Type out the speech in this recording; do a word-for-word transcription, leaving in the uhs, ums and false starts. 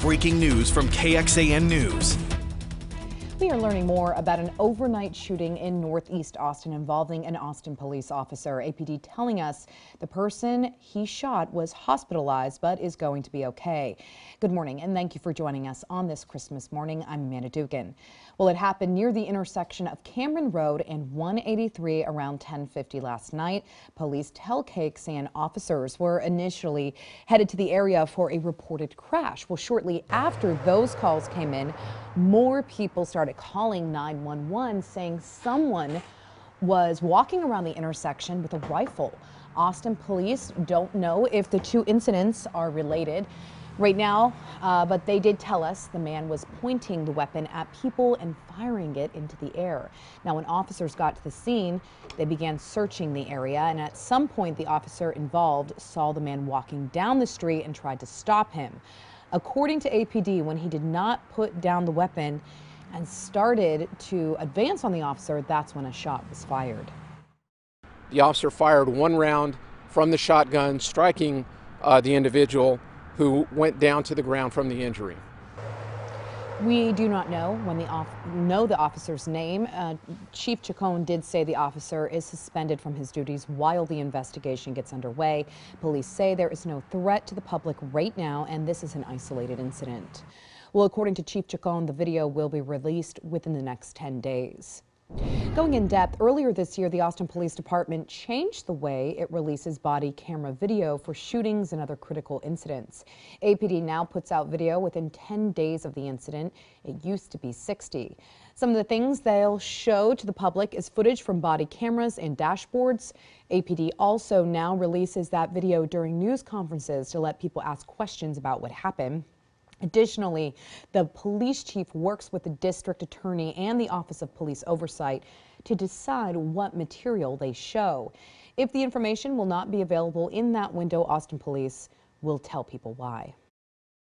breaking news from K X A N News. We are learning more about an overnight shooting in Northeast Austin involving an Austin police officer. A P D telling us the person he shot was hospitalized but is going to be okay. Good morning and thank you for joining us on this Christmas morning. I'm Amanda Dugan. Well, it happened near the intersection of Cameron Road and one eighty-three around ten fifty last night. Police tell K X A N officers were initially headed to the area for a reported crash. Well, shortly after those calls came in, more people started calling nine one one saying someone was walking around the intersection with a rifle. Austin police don't know if the two incidents are related right now, uh, but they did tell us the man was pointing the weapon at people and firing it into the air. Now, when officers got to the scene, they began searching the area, and at some point the officer involved saw the man walking down the street and tried to stop him. According to A P D, when he did not put down the weapon and started to advance on the officer, that's when a shot was fired. The officer fired one round from the shotgun, striking uh, the individual, who went down to the ground from the injury. We do not know when the off know the officer's name. Uh, Chief Chacon did say the officer is suspended from his duties while the investigation gets underway. Police say there is no threat to the public right now, and this is an isolated incident. Well, according to Chief Chacon, the video will be released within the next ten days. Going in depth, earlier this year, the Austin Police Department changed the way it releases body camera video for shootings and other critical incidents. A P D now puts out video within ten days of the incident. It used to be sixty. Some of the things they'll show to the public is footage from body cameras and dashboards. A P D also now releases that video during news conferences to let people ask questions about what happened. Additionally, the police chief works with the district attorney and the Office of Police Oversight to decide what material they show. If the information will not be available in that window, Austin Police will tell people why.